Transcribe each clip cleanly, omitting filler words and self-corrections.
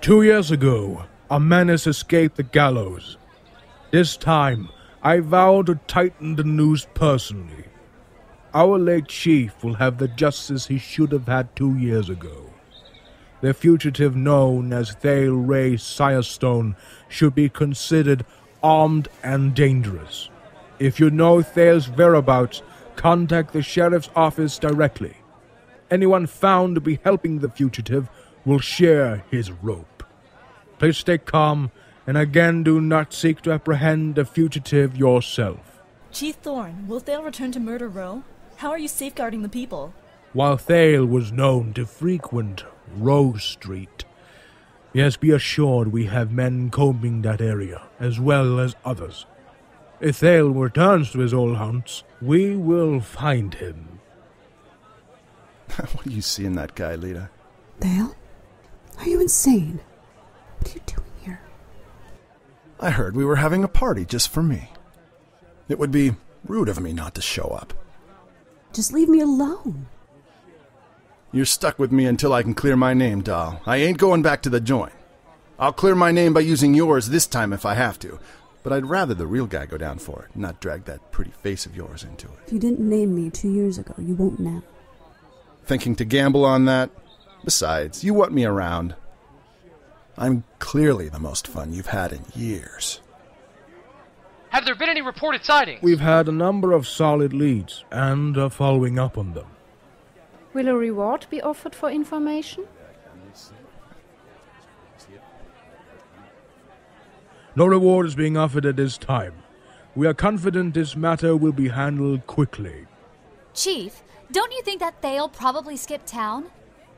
2 years ago, a man has escaped the gallows. This time, I vow to tighten the noose personally. Our late chief will have the justice he should have had 2 years ago. The fugitive known as Thayle Ray Sirestone should be considered armed and dangerous. If you know Thayle's whereabouts, contact the sheriff's office directly. Anyone found to be helping the fugitive will share his rope. Please stay calm, and again do not seek to apprehend the fugitive yourself. Chief Thorne, will Thayle return to Murder Row? How are you safeguarding the people? While Thayle was known to frequent Rose Street, yes, be assured we have men combing that area, as well as others. If Thayle returns to his old haunts, we will find him. What do you see in that guy, Lita? Thayle? Are you insane? What are you doing here? I heard we were having a party just for me. It would be rude of me not to show up. Just leave me alone. You're stuck with me until I can clear my name, doll. I ain't going back to the joint. I'll clear my name by using yours this time if I have to, but I'd rather the real guy go down for it, not drag that pretty face of yours into it. If you didn't name me 2 years ago, you won't now. Thinking to gamble on that? Besides, you want me around. I'm clearly the most fun you've had in years. Have there been any reported sightings? We've had a number of solid leads and are following up on them. Will a reward be offered for information? No reward is being offered at this time. We are confident this matter will be handled quickly. Chief, don't you think that Thayle probably skipped town?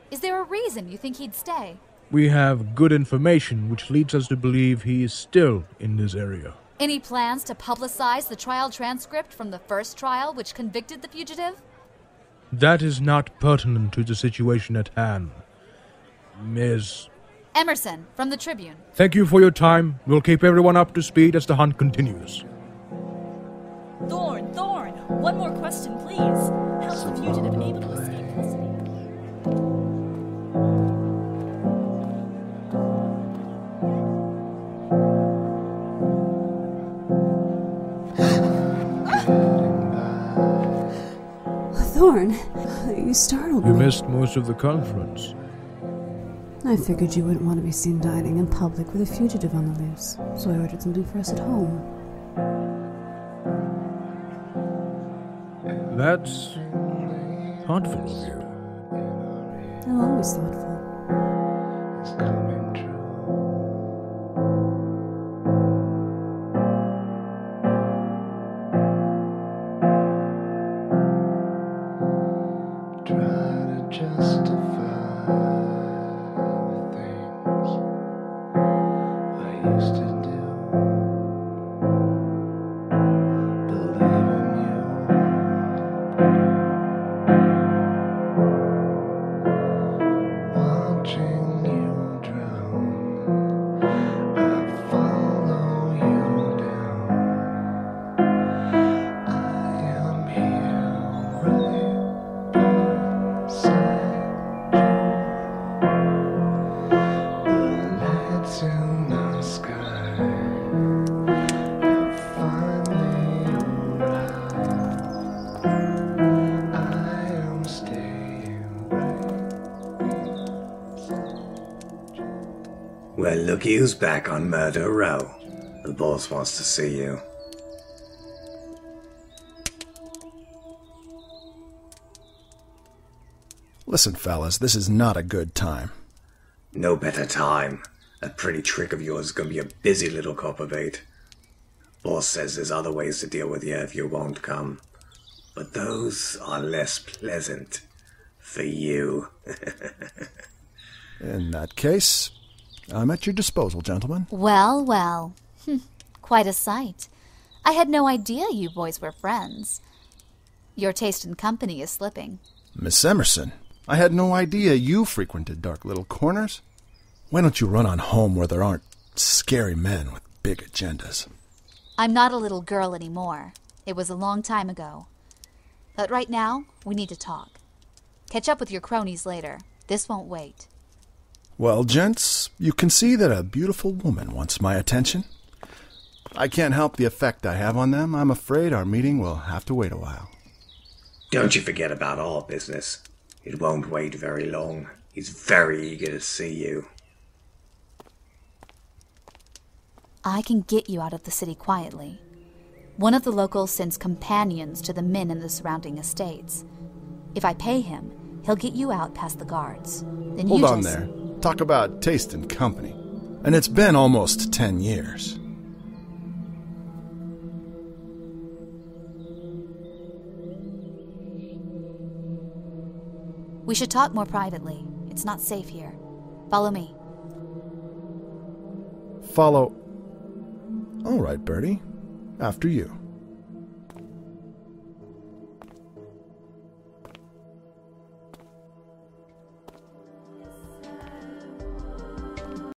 Is there a reason you think he'd stay? We have good information which leads us to believe he is still in this area. Any plans to publicize the trial transcript from the first trial which convicted the fugitive? That is not pertinent to the situation at hand. Ms. Emerson, from the Tribune. Thank you for your time. We'll keep everyone up to speed as the hunt continues. Thorne, one more question, please. How's the fugitive able to escape custody? Thorne, you startled me. You missed most of the conference. I figured you wouldn't want to be seen dining in public with a fugitive on the loose, so I ordered something for us at home. That's thoughtful of you. I'm always thoughtful. It's coming true. Try to justify. Well, looky who's back on Murder Row. The boss wants to see you. Listen, fellas, this is not a good time. No better time. That pretty trick of yours is gonna be a busy little copperbait. Boss says there's other ways to deal with you if you won't come. But those are less pleasant. For you. In that case, I'm at your disposal, gentlemen. Well. Quite a sight. I had no idea you boys were friends. Your taste in company is slipping. Miss Emerson, I had no idea you frequented dark little corners. Why don't you run on home where there aren't scary men with big agendas? I'm not a little girl anymore. It was a long time ago. But right now, we need to talk. Catch up with your cronies later. This won't wait. Well, gents, you can see that a beautiful woman wants my attention. I can't help the effect I have on them. I'm afraid our meeting will have to wait a while. Don't you forget about our business. It won't wait very long. He's very eager to see you. I can get you out of the city quietly. One of the locals sends companions to the men in the surrounding estates. If I pay him, he'll get you out past the guards. Then hold on there. Talk about taste and company. And it's been almost 10 years. We should talk more privately. It's not safe here. Follow me. Follow. All right, Bertie. After you.